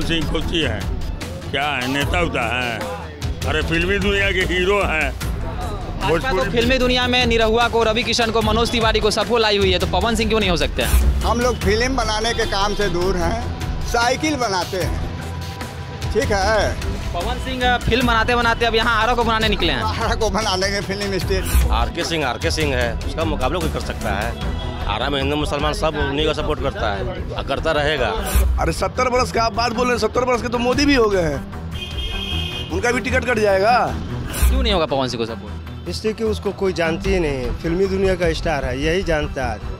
पवन सिंह कोसी है, क्या है नेता उता है, अरे फिल्मी दुनिया के हीरो हैं। तो फिल्मी दुनिया में निरहुआ को, रवि किशन को, मनोज तिवारी को सबको लाई हुई है, तो पवन सिंह क्यों नहीं हो सकते? हम लोग फिल्म बनाने के काम से दूर हैं, साइकिल बनाते हैं। ठीक है, पवन सिंह फिल्म बनाते बनाते अब यहाँ आरा को बनाने निकले हैं। आरा को बनाने के फिल्म स्टेट आर.के. सिंह है, उसका मुकाबला कोई कर सकता है? आरा में हिंदू मुसलमान सब उन्हीं का सपोर्ट करता है, करता रहेगा। अरे 70 बरस का आप बात बोल रहे हैं, 70 बरस के तो मोदी भी हो गए हैं, उनका भी टिकट कट जाएगा। क्यों नहीं होगा पवन सिंह को सपोर्ट? इसलिए कि उसको कोई जानती ही नहीं है, फिल्मी दुनिया का स्टार है, यही जानता है।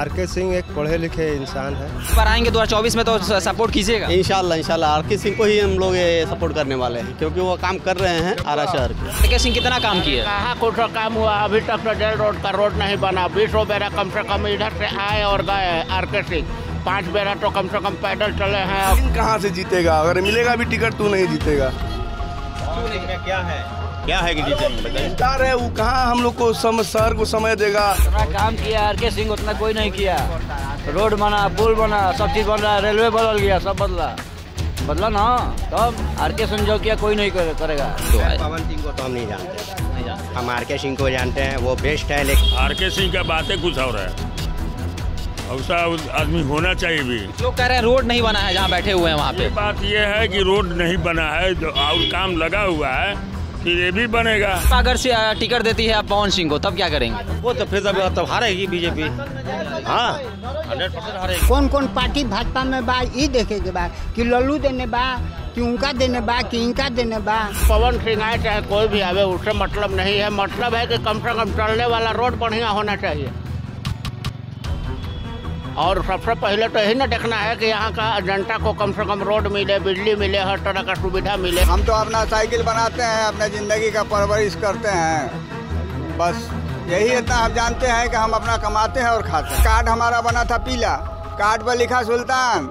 आर.के. सिंह एक पढ़े लिखे इंसान है। पर आएंगे 2024 में तो सपोर्ट कीजिएगा? इंशाल्लाह आर.के. सिंह को ही हम लोग सपोर्ट करने वाले हैं, क्योंकि वो काम कर रहे हैं आरा शहर के। आर.के. सिंह कितना काम किया? कहाँ कुछ काम हुआ? अभी तक तो जल रोड का रोड नहीं बना। 20 बेरा कम से कम इधर से आए और गए आर.के. सिंह, 5 बेरा तो कम से कम पैदल चले हैं। कहाँ से जीतेगा? अगर मिलेगा भी टिकट तो नहीं जीतेगा। क्या है कि जीतेगा है वो? कहाँ हम लोग को शहर को समय देगा? उतना काम किया आर.के. सिंह, उतना कोई नहीं किया। रोड बना, पुल बना, सब चीज बन रहा, रेलवे बदल गया, सब बदला ना, तब आर.के. सिंह जो किया कोई नहीं करेगा। पवन सिंह को तो हम नहीं जानते, हम आर.के. सिंह को जानते हैं, वो बेस्ट है। लेकिन आर.के. सिंह का बातें कुछ और है, ऐसा आदमी होना चाहिए भी। लोग कह रहे हैं रोड नहीं बना है जहाँ बैठे हुए हैं वहाँ पे। बात ये है कि रोड नहीं बना है और काम लगा हुआ है कि ये भी बनेगा। अगर से टिकट देती है आप पवन सिंह को, तब क्या करेंगे? वो तो फिर तब हारेगी बीजेपी। हाँ 100% हारेगी। कौन पार्टी भाजपा में बा, ये देखेगी बा कि लल्लू देने बा कि उनका देने बा कि इनका देने बा। पवन सिंह आए चाहे कोई भी आवे, उससे मतलब नहीं है। मतलब है कि कम से कम चलने वाला रोड बढ़िया होना चाहिए। और सबसे पहले तो यही ना देखना है कि यहाँ का जनता को कम से कम रोड मिले, बिजली मिले, हर तरह का सुविधा मिले। हम तो अपना साइकिल बनाते हैं, अपने ज़िंदगी का परवरिश करते हैं, बस यही इतना आप जानते हैं कि हम अपना कमाते हैं और खाते हैं। कार्ड हमारा बना था पीला, कार्ड पर लिखा सुल्तान।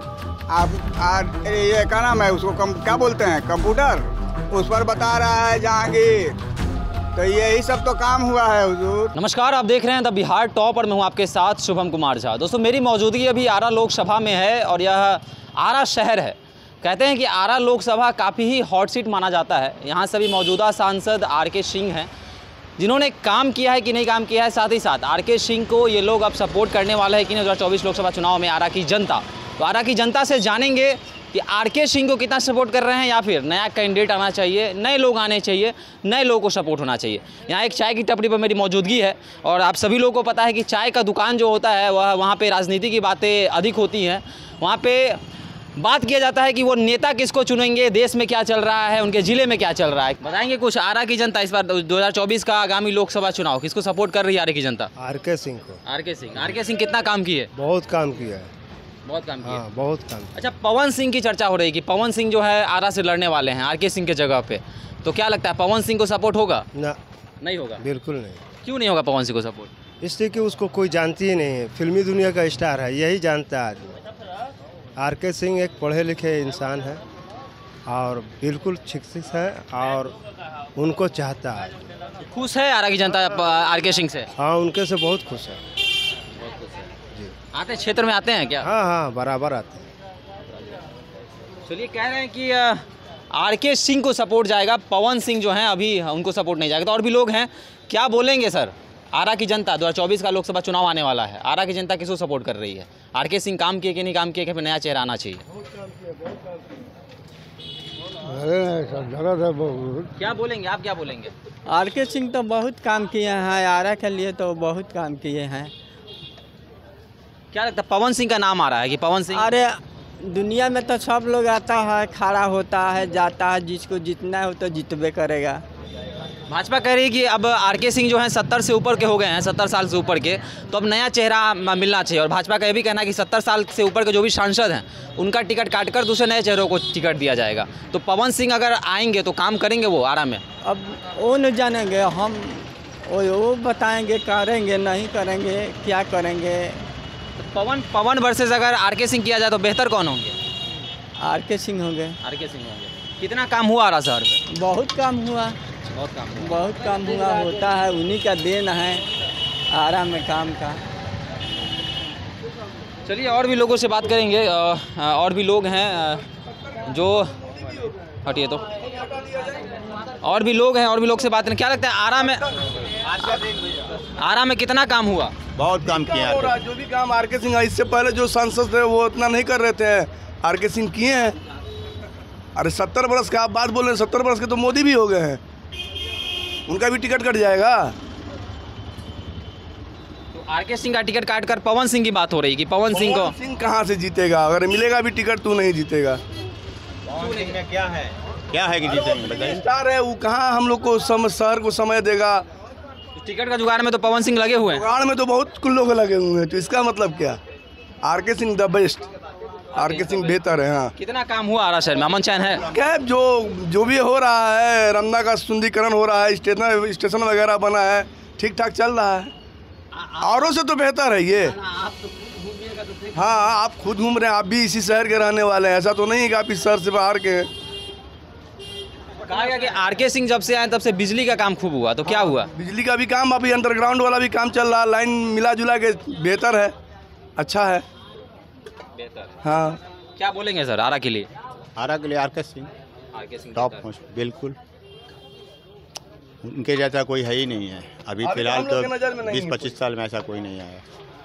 आप ये क्या नाम है उसको, क्या बोलते हैं, कंप्यूटर, उस पर बता रहा है जहांगीर। तो यही सब तो काम हुआ है हुजूर। नमस्कार, आप देख रहे हैं द बिहार टॉप और मैं हूं आपके साथ शुभम कुमार झा। दोस्तों, मेरी मौजूदगी अभी आरा लोकसभा में है और यह आरा शहर है। कहते हैं कि आरा लोकसभा काफ़ी ही हॉट सीट माना जाता है। यहां से भी मौजूदा सांसद आर.के. सिंह हैं, जिन्होंने काम किया है कि नहीं काम किया है, साथ ही साथ आर.के. सिंह को ये लोग अब सपोर्ट करने वाले हैं कि नहीं 2024 लोकसभा चुनाव में आरा की जनता। तो आरा की जनता से जानेंगे कि आर.के. सिंह को कितना सपोर्ट कर रहे हैं, या फिर नया कैंडिडेट आना चाहिए, नए लोग आने चाहिए, नए लोगों को सपोर्ट होना चाहिए। यहाँ एक चाय की टपरी पर मेरी मौजूदगी है और आप सभी लोगों को पता है कि चाय का दुकान जो होता है वह वहाँ पे राजनीति की बातें अधिक होती हैं। वहाँ पे बात किया जाता है कि वो नेता किसको चुनेंगे, देश में क्या चल रहा है, उनके ज़िले में क्या चल रहा है। बताएंगे कुछ आरा की जनता इस बार 2024 का आगामी लोकसभा चुनाव किसको सपोर्ट कर रही है आरा की जनता? आर.के. सिंह को। आर.के. सिंह कितना काम किए? बहुत काम किया है, बहुत काम किया। हाँ, बहुत काम। अच्छा, पवन सिंह की चर्चा हो रही कि पवन सिंह जो है आरा से लड़ने वाले हैं आर.के. सिंह के जगह पे, तो क्या लगता है पवन सिंह को सपोर्ट होगा? ना, नहीं होगा, बिल्कुल नहीं। क्यों नहीं होगा पवन सिंह को सपोर्ट? इसलिए कि उसको कोई जानती ही नहीं है, फिल्मी दुनिया का स्टार है, यही जानता है आदमी। आर.के. सिंह एक पढ़े लिखे इंसान है और बिल्कुल शिक्षित है और उनको चाहता है। खुश है आरा की जनता आर.के. सिंह से? हाँ, उनके से बहुत खुश है। आते क्षेत्र में आते हैं क्या? हाँ, बराबर आते हैं। चलिए, कह रहे हैं कि आर.के. सिंह को सपोर्ट जाएगा, पवन सिंह जो हैं अभी उनको सपोर्ट नहीं जाएगा। तो और भी लोग हैं, क्या बोलेंगे सर? आरा की जनता 2024 का लोकसभा चुनाव आने वाला है, आरा की जनता किसको सपोर्ट कर रही है? आर.के. सिंह काम किए कि नहीं काम किए, कि फिर नया चेहरा आना चाहिए? क्या बोलेंगे आप, क्या बोलेंगे? आर.के. सिंह तो बहुत काम किए हैं, आरा के लिए तो बहुत काम किए हैं। क्या लगता है पवन सिंह का नाम आ रहा है कि पवन सिंह? अरे दुनिया में तो सब लोग आता है, खड़ा होता है, जाता है, जिसको जितना हो तो जितबे करेगा। भाजपा कह रही है कि अब आर.के. सिंह जो हैं 70 से ऊपर के हो गए हैं, 70 साल से ऊपर के, तो अब नया चेहरा मिलना चाहिए। और भाजपा का ये भी कहना है कि 70 साल से ऊपर के जो भी सांसद हैं उनका टिकट काट कर दूसरे नए चेहरों को टिकट दिया जाएगा। तो पवन सिंह अगर आएंगे तो काम करेंगे वो आरा में? अब वो न जानेंगे हम, वो बताएँगे, करेंगे नहीं करेंगे, क्या करेंगे। पवन वर्सेस अगर आर.के. सिंह किया जाए तो बेहतर कौन होंगे? आर.के. सिंह होंगे। कितना काम हुआ आरा शहर पे? बहुत काम हुआ होता है, उन्हीं का देन है आरा में काम का। चलिए और भी लोगों से बात करेंगे। और भी लोग हैं जो हटिए तो और भी लोग से बात करें। क्या लगता है आरा में कितना काम हुआ? बहुत काम किया। जो भी काम आर.के. सिंह इससे पहले जो सांसद थे वो उतना नहीं कर रहे थे, आर.के. सिंह किए हैं। अरे 70 बरस का आप बात बोल रहे हैं, 70 बरस के तो मोदी भी हो गए हैं, उनका भी टिकट कट जाएगा। तो आर.के. सिंह का टिकट काट कर पवन सिंह की बात हो रही कि पवन सिंह कहाँ से जीतेगा? अगर मिलेगा भी टिकट तो नहीं जीतेगा। पवन सिंह में क्या है कि जीतेंगे? स्टार है वो, कहाँ हम लोग को शहर को समय देगा। टिकट का जुगाड़ में तो पवन सिंह लगे हुए हैं, जुगाड़ में तो बहुत लोग लगे हुए हैं। तो इसका मतलब क्या, R K. Singh the best, R K. Singh बेहतर है। हाँ, कितना काम हुआ आरा शहर में? अमन चैन है क्या? जो भी हो रहा है, रमना का सुंदरीकरण हो रहा है, स्टेशन वगैरह बना है, ठीक ठाक चल रहा है। औरों से तो बेहतर है ये। हाँ, आप खुद घूम रहे हैं, आप भी इसी शहर के रहने वाले हैं, ऐसा तो नहीं है कि आप इस शहर से बाहर के। कहा गया कि आर.के. सिंह जब से आए तब से बिजली का काम खूब हुआ, तो क्या हुआ? बिजली का भी काम, अभी अंडरग्राउंड वाला भी काम चल रहा है, लाइन मिला जुला के बेहतर है, अच्छा है। हाँ, क्या बोलेंगे सर आरा के लिए? आरा के लिए आर.के. सिंह टॉप बिल्कुल, उनके जैसा कोई है ही नहीं है अभी फिलहाल तो। 20-25 साल में ऐसा कोई नहीं आया।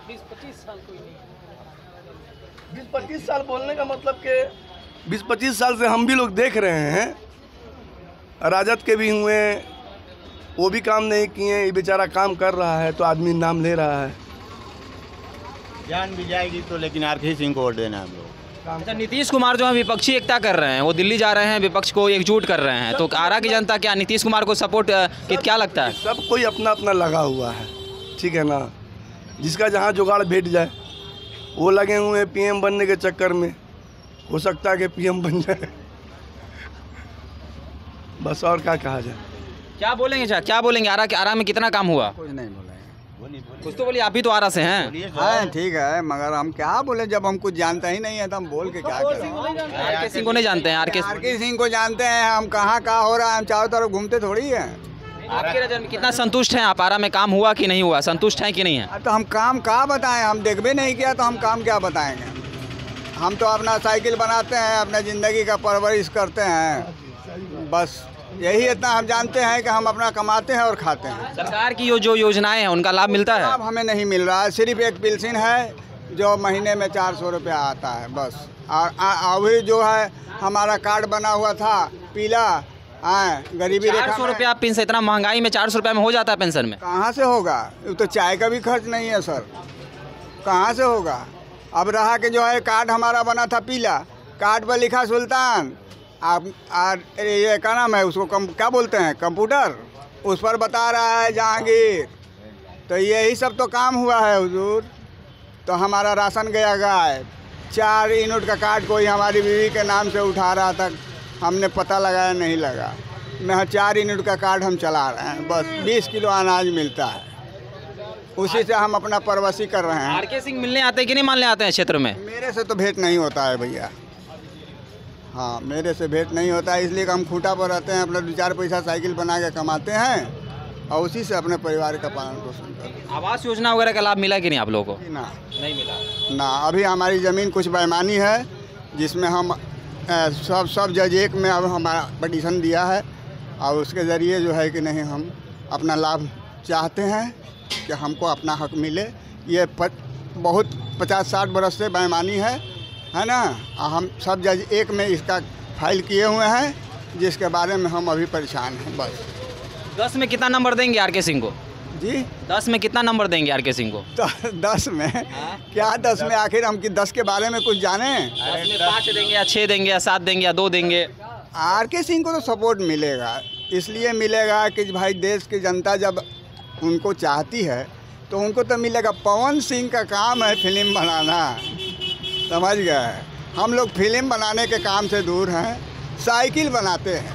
20-25 साल बोलने का मतलब के 20-25 साल से हम भी लोग देख रहे हैं, राजद के भी हुए, वो भी काम नहीं किए। ये बेचारा काम कर रहा है तो आदमी नाम ले रहा है, जान भी जाएगी तो। लेकिन आर.के. सिंह को वोट देना है हम लोग। अच्छा, नीतीश कुमार जो है विपक्षी एकता कर रहे हैं, वो दिल्ली जा रहे हैं, विपक्ष को एकजुट कर रहे हैं, तो आरा की जनता क्या नीतीश कुमार को सपोर्ट क्या लगता है? सब कोई अपना अपना लगा हुआ है, ठीक है ना, जिसका जहाँ जुगाड़ बैठ जाए वो लगे हुए हैं। पीएम बनने के चक्कर में हो सकता है कि पीएम बन जाए, बस और क्या कहा जाए। क्या बोलेंगे सर, क्या बोलेंगे आरा में कितना काम हुआ? कुछ नहीं बोला, कुछ तो बोलिए। आप भी तो आरा से हैं। हाँ, ठीक है, मगर हम क्या बोले जब हम कुछ जानते ही नहीं है तो हम बोल के क्या करें। आर.के. सिंह को नहीं जानते हैं, आर.के. सिंह को जानते हैं हम। कहाँ हो रहा है, हम चारों तरफ घूमते थोड़ी है। आपकी नजर में कितना संतुष्ट हैं आप? आरा में काम हुआ कि नहीं हुआ, संतुष्ट हैं कि नहीं है? तो हम काम क्या बताएं, हम देखबे नहीं किया तो हम काम क्या बताएंगे। हम तो अपना साइकिल बनाते हैं, अपना जिंदगी का परवरिश करते हैं, बस यही इतना हम जानते हैं कि हम अपना कमाते हैं और खाते हैं। सरकार की जो योजनाएं हैं उनका लाभ मिलता है? लाभ हमें नहीं मिल रहा है, सिर्फ एक पेंशन है जो महीने में 400 रुपया आता है बस। अभी जो है हमारा कार्ड बना हुआ था पीला, गरीबी रेखा। 400 रुपया पेंशन, इतना महंगाई में 400 रुपया में हो जाता है पेंशन में? कहाँ से होगा, तो चाय का भी खर्च नहीं है सर, कहाँ से होगा। अब रहा कि जो है कार्ड हमारा बना था पीला, कार्ड पर लिखा सुल्तान, आप ये क्या नाम है उसको, क्या बोलते हैं कंप्यूटर, उस पर बता रहा है जहांगीर। तो यही सब तो काम हुआ है हुजूर। तो हमारा राशन गया गाय, 4 यूनिट का कार्ड कोई हमारी बीवी के नाम से उठा रहा था, हमने पता लगाया नहीं लगा। मैं 4 यूनिट का कार्ड हम चला रहे हैं बस, 20 किलो अनाज मिलता है, उसी से हम अपना परवसी कर रहे हैं। आर.के. सिंह मिलने आते हैं कि नहीं मानने आते हैं क्षेत्र में? मेरे से तो भेंट नहीं होता है भैया, हाँ मेरे से भेंट नहीं होता है, इसलिए हम खूंटा पर रहते हैं, अपना 2-4 पैसा साइकिल बना के कमाते हैं और उसी से अपने परिवार का पालन पोषण करते हैं। आवास योजना वगैरह का लाभ मिला कि नहीं आप लोगों को? ना, नहीं मिला ना। अभी हमारी ज़मीन कुछ बेईमानी है जिसमें हम सब जज एक में अब हमारा पटिशन दिया है और उसके ज़रिए जो है कि नहीं हम अपना लाभ चाहते हैं कि हमको अपना हक मिले। ये बहुत 50-60 बरस से बेईमानी है ना, हम सब जज एक में इसका फाइल किए हुए हैं, जिसके बारे में हम अभी परेशान हैं बस। 10 में कितना नंबर देंगे आर.के. सिंह को जी? 10 में कितना नंबर देंगे आर.के. सिंह को? तो 10 में क्या, 10 में आखिर हम 10 के बारे में कुछ जाने? 5 देंगे या 6 देंगे या 7 देंगे या 2 देंगे? आर.के. सिंह को तो सपोर्ट मिलेगा, इसलिए मिलेगा कि भाई देश की जनता जब उनको चाहती है तो उनको तो मिलेगा। पवन सिंह का काम है फिल्म बनाना, समझ गए, हम लोग फिल्म बनाने के काम से दूर हैं, साइकिल बनाते हैं,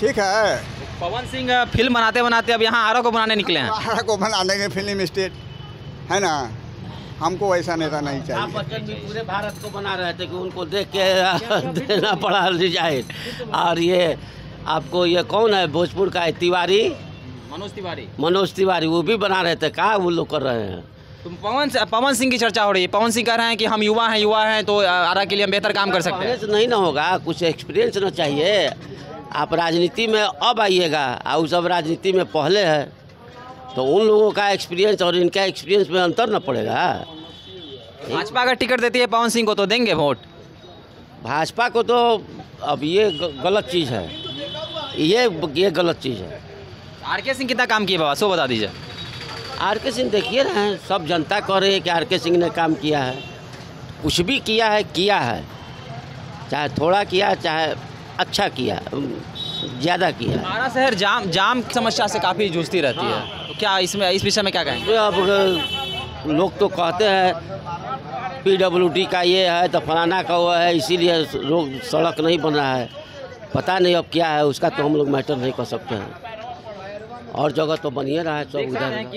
ठीक है। पवन सिंह फिल्म बनाते बनाते अब यहाँ आरा को बनाने निकले हैं। आरा को बनाने के फिल्म स्टेट है ना, हमको ऐसा नेता नहीं चाहिए। आप बच्चन भी पूरे भारत को बना रहे थे कि उनको देख के देना पड़ा रिजाइन। और ये आपको ये कौन है भोजपुर का है, तिवारी, मनोज तिवारी, वो भी बना रहे थे, कहाँ वो लोग कर रहे हैं? तुम पवन सिंह की चर्चा हो रही है। पवन सिंह कह रहे हैं कि हम युवा हैं तो आरा के लिए हम बेहतर काम कर सकते हैं। नहीं ना होगा, कुछ एक्सपीरियंस ना चाहिए। आप राजनीति में अब आइएगा और सब राजनीति में पहले है तो उन लोगों का एक्सपीरियंस और इनका एक्सपीरियंस में अंतर ना पड़ेगा। भाजपा अगर टिकट देती है पवन सिंह को तो देंगे वोट भाजपा को। तो अब ये गलत चीज़ है, ये गलत चीज़ है। आर.के. सिंह कितना काम किए बाबा सो बता दीजिए। आर.के. सिंह देखिए ना, सब जनता कह रही है कि आर.के. सिंह ने काम किया है। कुछ भी किया है, चाहे थोड़ा किया चाहे अच्छा किया, ज़्यादा किया। हमारा शहर जाम समस्या से काफ़ी जूझती रहती है, तो क्या इसमें इस विषय में क्या कहेंगे? अब लोग तो कहते हैं PWD का ये है तो फलाना का वो है, इसीलिए रोड सड़क नहीं बन रहा है। पता नहीं अब क्या है उसका, तो हम लोग मैटर नहीं कर सकते हैं। और जगह तो बनिए रहा है सब उधर।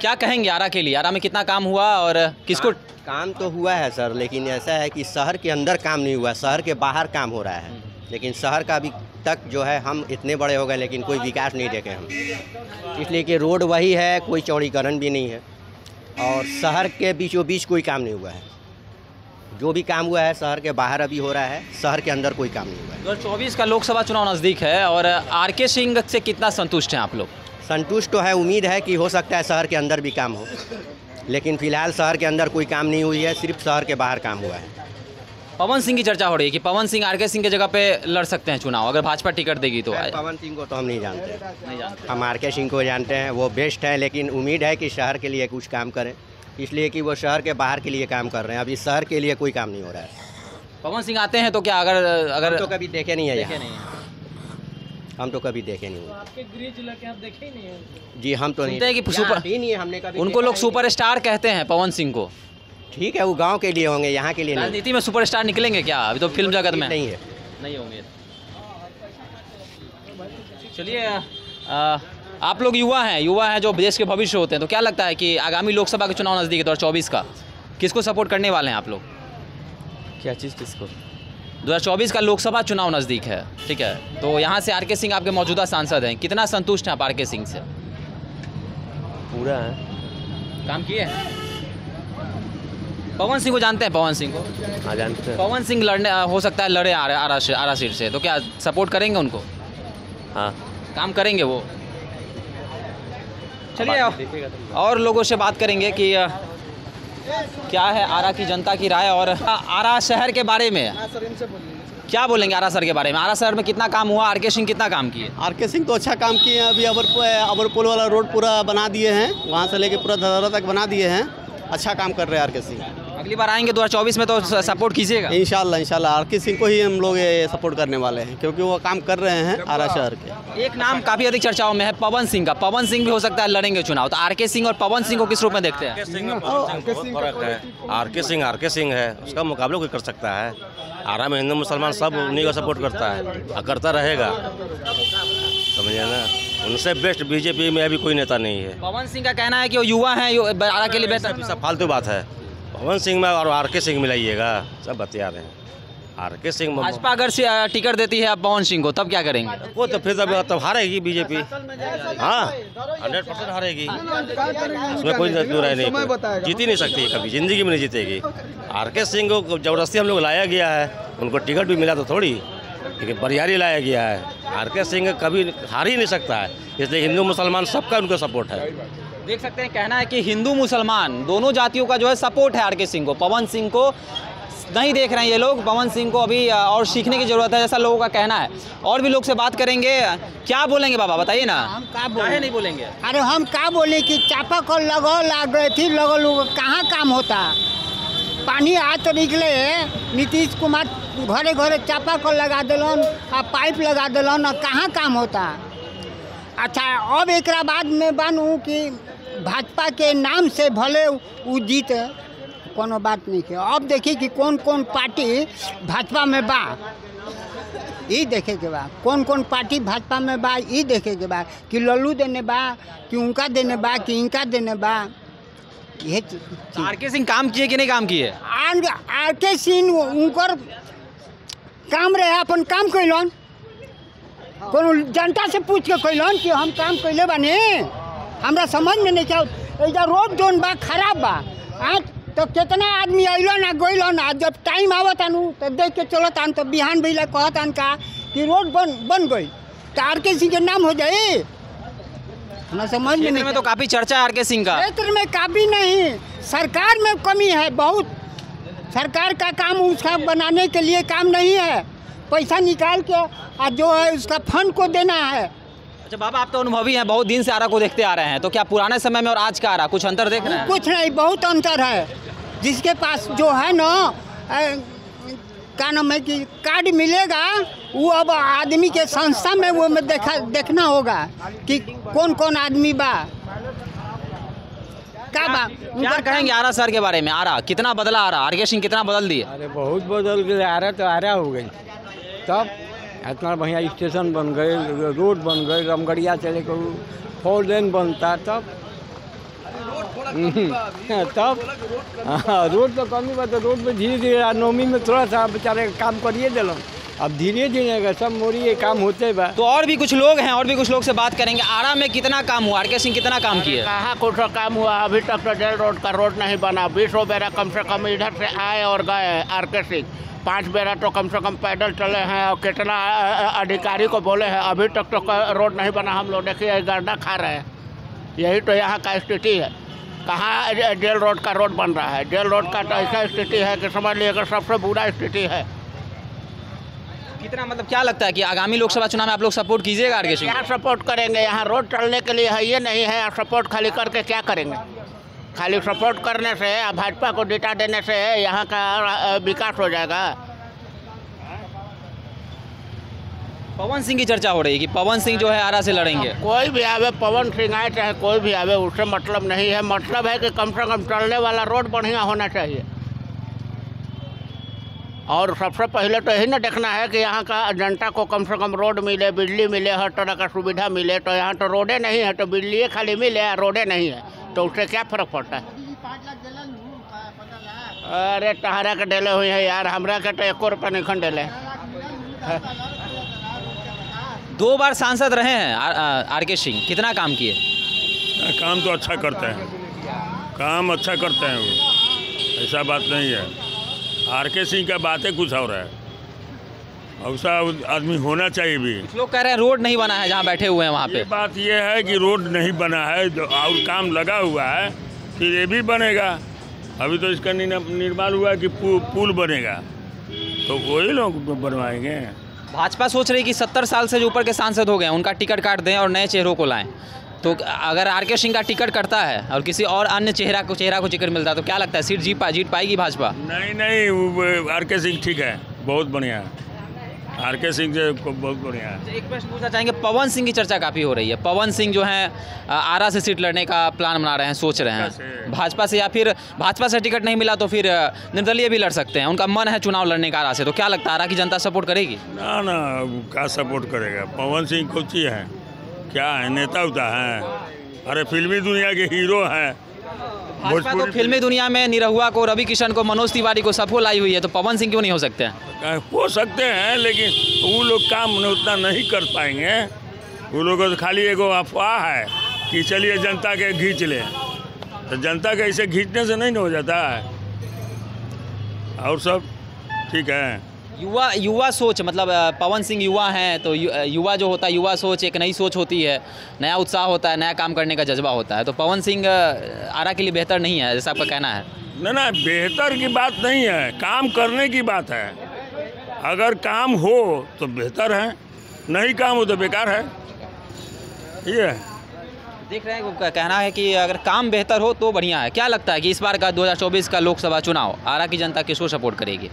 क्या कहेंगे आरा के लिए? आरा में कितना काम हुआ और किसको काम तो हुआ है सर, लेकिन ऐसा है कि शहर के अंदर काम नहीं हुआ, शहर के बाहर काम हो रहा है। लेकिन शहर का अभी तक जो है, हम इतने बड़े हो गए लेकिन कोई विकास नहीं देखे हम, इसलिए कि रोड वही है, कोई चौड़ीकरण भी नहीं है और शहर के बीचों बीच कोई काम नहीं हुआ है। जो भी काम हुआ है शहर के बाहर अभी हो रहा है, शहर के अंदर कोई काम नहीं हुआ है। 2024 का लोकसभा चुनाव नज़दीक है और आर.के. सिंह से कितना संतुष्ट हैं आप लोग? संतुष्ट तो है, उम्मीद है कि हो सकता है शहर के अंदर भी काम हो, लेकिन फिलहाल शहर के अंदर कोई काम नहीं हुई है, सिर्फ शहर के बाहर काम हुआ है। पवन सिंह की चर्चा हो रही है कि पवन सिंह आर.के. सिंह के जगह पे लड़ सकते हैं चुनाव अगर भाजपा टिकट देगी तो। पवन सिंह को तो हम नहीं जानते। हम आर.के. सिंह को जानते हैं, वो बेस्ट है, लेकिन उम्मीद है कि शहर के लिए कुछ काम करें, इसलिए कि वो शहर के बाहर के लिए काम कर रहे हैं। अभी शहर के लिए कोई काम नहीं हो रहा है। पवन सिंह आते हैं तो क्या अगर तो कभी देखे नहीं है, हम तो कभी देखे नहीं है। आपके गृह जिला के आप देखे ही नहीं है जी, हम तो नहीं है। उनको लोग सुपरस्टार कहते हैं पवन सिंह को, ठीक है, वो गांव के लिए होंगे, यहाँ के लिए नहीं। राजनीति में सुपरस्टार निकलेंगे क्या? अभी तो फिल्म जगत में नहीं होंगे। चलिए, आप लोग युवा हैं जो देश के भविष्य होते हैं, तो क्या लगता है कि आगामी लोकसभा के चुनाव नज़दीक है 2024 का, किसको सपोर्ट करने वाले हैं आप लोग? क्या चीज़ किसको? 2024 का लोकसभा चुनाव नज़दीक है, ठीक है, तो यहाँ से आर.के. सिंह आपके मौजूदा सांसद हैं, कितना संतुष्ट हैं आप आर.के. सिंह से? पूरा है, काम किए हैं। पवन सिंह को जानते हैं? पवन सिंह को हाँ जानते हैं। पवन सिंह हो सकता है लड़े आरा सीट से, तो क्या सपोर्ट करेंगे उनको? हाँ, काम करेंगे वो। चलिए और लोगों से बात करेंगे कि क्या है आरा की जनता की राय और आरा शहर के बारे में क्या बोलेंगे। आरा शहर के बारे में, आरा शहर में कितना काम हुआ? आर.के. सिंह कितना काम किए? आर.के. सिंह तो अच्छा काम किए हैं। अभी अवरपुल वाला रोड पूरा बना दिए हैं, वहाँ से लेके पूरा धरारा तक बना दिए हैं। अच्छा काम कर रहे हैं आर.के. सिंह। अगली बार आएंगे 2024 में तो सपोर्ट कीजिएगा? इंशाल्लाह आर.के. सिंह को ही हम लोग सपोर्ट करने वाले हैं, क्योंकि वो काम कर रहे हैं आरा शहर के। एक नाम काफ़ी अधिक चर्चाओं में है पवन सिंह का, पवन सिंह भी हो सकता है लड़ेंगे चुनाव, तो आर.के. सिंह और पवन सिंह को किस रूप में देखते हैं? आर.के. सिंह है, उसका मुकाबला कोई कर सकता है। आरा में हिंदू मुसलमान सब उन्हीं को सपोर्ट करता है, करता रहेगा, समझिए ना। उनसे बेस्ट बीजेपी में अभी कोई नेता नहीं है। पवन सिंह का कहना है कि वो युवा हैं, आरा के लिए बेहतर। सब फालतू बात है, पवन सिंह में और आर.के. सिंह मिलाइएगा, सब बतिया रहे हैं। आर.के. सिंह भाजपा अगर टिकट देती है अब पवन सिंह को, तब क्या करेंगे? वो तो फिर तब हारेगी बीजेपी, हाँ 100% हारेगी, उसमें कोई राय नहीं, जीती नहीं सकती, कभी जिंदगी में नहीं जीतेगी। आर.के. सिंह को जबरदस्ती हम लोग लाया गया है, उनको टिकट भी मिला तो थोड़ी, लेकिन बरियारी लाया गया है। आर.के. सिंह कभी हार ही नहीं सकता है, इसलिए हिंदू मुसलमान सबका उनको सपोर्ट है। देख सकते हैं, कहना है कि हिंदू मुसलमान दोनों जातियों का जो है सपोर्ट है आर.के. सिंह को। पवन सिंह को नहीं देख रहे हैं ये लोग, पवन सिंह को अभी और सीखने की ज़रूरत है, जैसा लोगों का कहना है। और भी लोग से बात करेंगे, क्या बोलेंगे बाबा बताइए ना। हम क्या बोले, नहीं बोलेंगे? अरे हम क्या बोले कि चापक और लगो कहाँ काम होता, पानी आज तो निकले। नीतीश कुमार घरे घरे चापा को लगा दिलन, पाइप लगा दिलन, कहाँ काम होता। अच्छा, अब एक बाद में बनू कि भाजपा के नाम से भले वो जीत, कोनो बात नहीं है। अब देखिए कि कौन कौन पार्टी भाजपा में बा, ये देखे के बा। कौन कौन पार्टी भाजपा में बा, ये देखे के बा कि लल्लू देने बा कि उनका देने बा कि इनका देने बा। ये आर.के. सिंह काम किए कि नहीं काम किए? आर.के. सिंह उनकर काम रहे, अपन काम कैलन, कोनो जनता से पूछ के कैलन कि हम काम कैले बानी, हमरा समझ में नहीं क्या। रोड जोन बा खराब बा, आज तो कितना आदमी अलो ना गलो ना, जब टाइम आवत आनू तो देख के चलो तान। तो बिहान भैया कहत आन का कि रोड बन गई तो आर.के. सिंह के नाम हो जाए। हमें समझ में नहीं। तो काफ़ी चर्चा आर.के. सिंह का क्षेत्र में काफ़ी नहीं, सरकार में कमी है बहुत। सरकार का काम उसका बनाने के लिए काम नहीं है, पैसा निकाल के और जो है उसका फंड को देना है। अच्छा बाबा, आप तो अनुभवी हैं, बहुत दिन से आरा को देखते आ रहे हैं, तो क्या पुराने समय में और आज का आरा कुछ अंतर देख रहे हैं? कुछ नहीं, बहुत अंतर है। जिसके पास जो है ना क्या नाम है कि कार्ड मिलेगा, वो अब आदमी के संस्था में वो में देखना होगा कि कौन कौन आदमी बा। क्या कहेंगे आरा सर के बारे में? आरा कितना बदला, आरा आर.के. सिंह कितना बदल दिए? अरे बहुत बदल गए। आरा तो आरा हो गई, तब इतना बढ़िया स्टेशन बन गए, रोड बन गए, रमगढ़िया चले को फोर लेन बनता तब। तब रोड पर कमी बता, रोड पर धीरे धीरे नौमी में थोड़ा सा बेचारे काम करिए दिल, अब धीरे धीरे सब मोरी ये काम होते बा। तो और भी कुछ लोग हैं, और भी कुछ लोग से बात करेंगे। आरा में कितना काम हुआ, आर.के. सिंह कितना काम किए? कहाँ कुछ काम हुआ, अभी तक तो डेढ़ रोड का रोड नहीं बना। 20 बेरा कम से कम इधर से आए और गए आर.के. सिंह, 5 बेरा तो कम से कम पैदल चले हैं, और कितना अधिकारी को बोले हैं, अभी तक तो रोड नहीं बना। हम लोग देखिए गर्दा खा रहे हैं, यही तो यहाँ का स्थिति है। कहाँ जेल रोड का रोड बन रहा है? जेल रोड का तो ऐसा स्थिति है कि समझ लीजिए सबसे बुरा स्थिति है। कितना मतलब क्या लगता है कि आगामी लोकसभा चुनाव में आप लोग सपोर्ट कीजिएगा आर.के. सिंह? यहाँ सपोर्ट करेंगे, यहाँ रोड चलने के लिए है ये नहीं है। आप सपोर्ट खाली करके क्या करेंगे? खाली सपोर्ट करने से, भाजपा को डेटा देने से यहाँ का विकास हो जाएगा? पवन सिंह की चर्चा हो रही है कि पवन सिंह जो है आरा से लड़ेंगे। कोई भी आवे, पवन सिंह आए चाहे कोई भी आवे, उससे मतलब नहीं है। मतलब है कि कम से कम चलने वाला रोड बढ़िया होना चाहिए। और सबसे पहले तो यही ना देखना है कि यहाँ का जनता को कम से कम रोड मिले, बिजली मिले, हर तरह का सुविधा मिले। तो यहाँ तो रोडे नहीं है, तो बिजली खाली मिले, रोडे नहीं है, तो उससे क्या फर्क पड़ता है? अरे तहारा के डेले हुई है यार, हमरा के तो 1 रुपया नहीं डेले। 2 बार सांसद रहे हैं आर.के. सिंह, कितना काम किए? काम तो अच्छा करते हैं, काम अच्छा करते हैं वो, ऐसा बात नहीं है। आर.के. सिंह का बातें कुछ हो रहा है, ऐसा आदमी होना चाहिए भी। लोग कह रहे हैं रोड नहीं बना है जहाँ बैठे हुए हैं वहाँ पे। बात यह है कि रोड नहीं बना है और काम लगा हुआ है, फिर ये भी बनेगा। अभी तो इसका निर्माण हुआ कि पुल बनेगा, तो वही लोग बनवाएंगे। भाजपा सोच रही कि 70 साल से जो ऊपर के सांसद हो गए हैं उनका टिकट काट दें और नए चेहरों को लाएँ। तो अगर आर.के. सिंह का टिकट कटता है और किसी और अन्य चेहरा को टिकट मिलता है, तो क्या लगता है सीट जीत पाएगी भाजपा? नहीं, आर.के. सिंह ठीक है, बहुत बढ़िया है। आर.के. सिंह जो बहुत बढ़िया है। एक प्रश्न पूछना चाहेंगे, पवन सिंह की चर्चा काफ़ी हो रही है। पवन सिंह जो हैं आरा से सीट लड़ने का प्लान बना रहे हैं, सोच रहे हैं भाजपा से, या फिर भाजपा से टिकट नहीं मिला तो फिर निर्दलीय भी लड़ सकते हैं। उनका मन है चुनाव लड़ने का आरा से, तो क्या लगता है आरा की जनता सपोर्ट करेगी? ना, क्या सपोर्ट करेगा? पवन सिंह कुछ ही है, क्या है, नेता उता है। अरे फिल्मी दुनिया के हीरो हैं। भाजपा तो फिल्मी दुनिया में निरहुआ को, रवि किशन को, मनोज तिवारी को सबको लाई हुई है, तो पवन सिंह क्यों नहीं हो सकते हैं? हो सकते हैं, लेकिन वो लोग काम उतना नहीं कर पाएंगे। वो लोगों को खाली एगो अफवाह है कि चलिए जनता के खींच लें, तो जनता के ऐसे खींचने से नहीं हो जाता है। और सब ठीक है। युवा सोच, मतलब पवन सिंह युवा हैं, तो युवा जो होता है, युवा सोच, एक नई सोच होती है, नया उत्साह होता है, नया काम करने का जज्बा होता है। तो पवन सिंह आरा के लिए बेहतर नहीं है जैसा आपका कहना है? ना, बेहतर की बात नहीं है, काम करने की बात है। अगर काम हो तो बेहतर है, नहीं काम हो तो बेकार है। ये देख रहे हैं, कहना है कि अगर काम बेहतर हो तो बढ़िया है। क्या लगता है कि इस बार का 2024 का लोकसभा चुनाव आरा की जनता किसको सपोर्ट करेगी?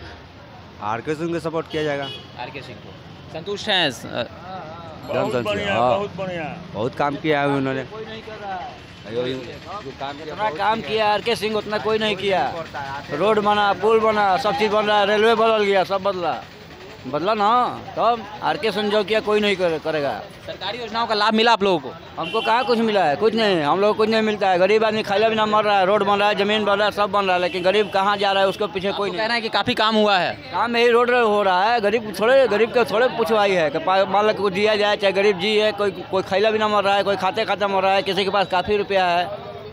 आर.के. सिंह को सपोर्ट किया जाएगा। आर.के. सिंह को संतुष्ट हैं? बहुत काम किया है उन्होंने। जितना काम किया आर.के. सिंह उतना कोई नहीं किया। रोड बना, पुल बना, सब चीज़ बन रहा, रेलवे बदल गया, सब बदला ना। तब आर.के. सिंह जो किया कोई नहीं करेगा। सरकारी योजनाओं का लाभ मिला आप लोगों को? हमको कहाँ कुछ मिला है, कुछ नहीं। हम लोग को कुछ नहीं मिलता है, गरीब आदमी खाइला भी ना मर रहा है। रोड बन रहा है, जमीन बन रहा है, सब बन रहा है, लेकिन गरीब कहाँ जा रहा है, उसके पीछे कोई नहीं। कहना है कि काफ़ी काम हुआ है। काम यही रोड हो रहा है। गरीब के थोड़े पूछवाई है, मान लो कुछ दिया जाए, चाहे गरीब जी है, कोई खाइला भी ना मर रहा है, कोई खाते खाता मर रहा है, किसी के पास काफ़ी रुपया है,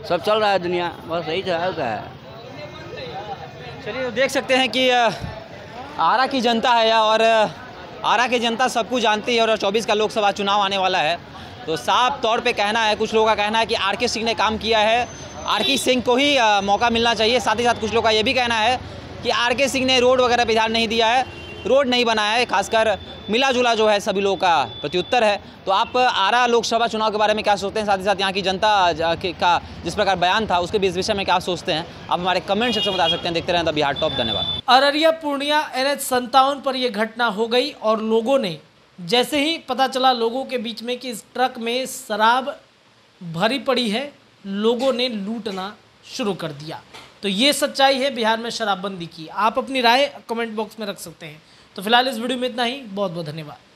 सब चल रहा है दुनिया, बस यही है। चलिए देख सकते हैं कि आरा की जनता है और आरा की जनता सब कुछ जानती है और 24 का लोकसभा चुनाव आने वाला है। तो साफ तौर पे कहना है, कुछ लोगों का कहना है कि आर.के. सिंह ने काम किया है, आर.के. सिंह को ही मौका मिलना चाहिए। साथ ही साथ कुछ लोगों का ये भी कहना है कि आर.के. सिंह ने रोड वगैरह पे ध्यान नहीं दिया है, रोड नहीं बनाया है, खासकर मिला जुला जो है सभी लोगों का प्रत्युत्तर है। तो आप आरा लोकसभा चुनाव के बारे में क्या सोचते हैं, साथ ही साथ यहाँ की जनता का जिस प्रकार बयान था उसके इस विषय में क्या सोचते हैं, आप हमारे कमेंट सेक्शन में बता सकते हैं। देखते रहें द बिहार टॉप। धन्यवाद। अररिया पूर्णिया NH 57 पर यह घटना हो गई और लोगों ने जैसे ही पता चला लोगों के बीच में कि इस ट्रक में शराब भरी पड़ी है, लोगों ने लूटना शुरू कर दिया। तो ये सच्चाई है बिहार में शराबबंदी की। आप अपनी राय कमेंट बॉक्स में रख सकते हैं। तो फिलहाल इस वीडियो में इतना ही। बहुत बहुत धन्यवाद।